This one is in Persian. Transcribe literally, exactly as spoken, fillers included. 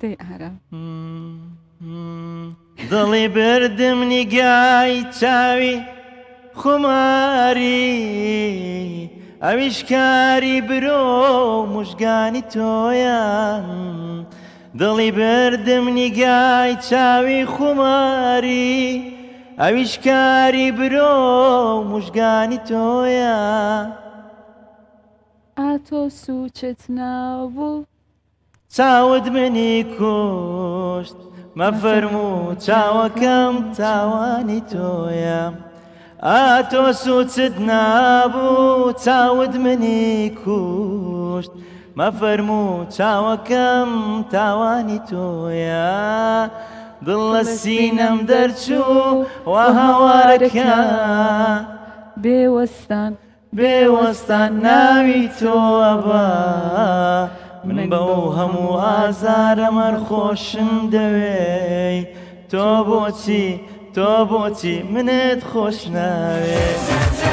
دی عرب دلی بردم نگای چاوی خماری اوشکاری برو مشگانی تویم دلی بردم نگای چاوی خماری اوشکاری برو مشگانی تویم اتو سوچت نابو چاود منی کشت مفرمو چاوکم تاوانی تویم آتو سوچت نابو چاود منی کشت مفرمو چاوکم تاوانی تویم دل سینم درچو و هوارکم بیوستان بیوستان ناوی تو ابا من باو همو آزار مر خوشم دوی تو بوچی تو بوچی منت خوش نوی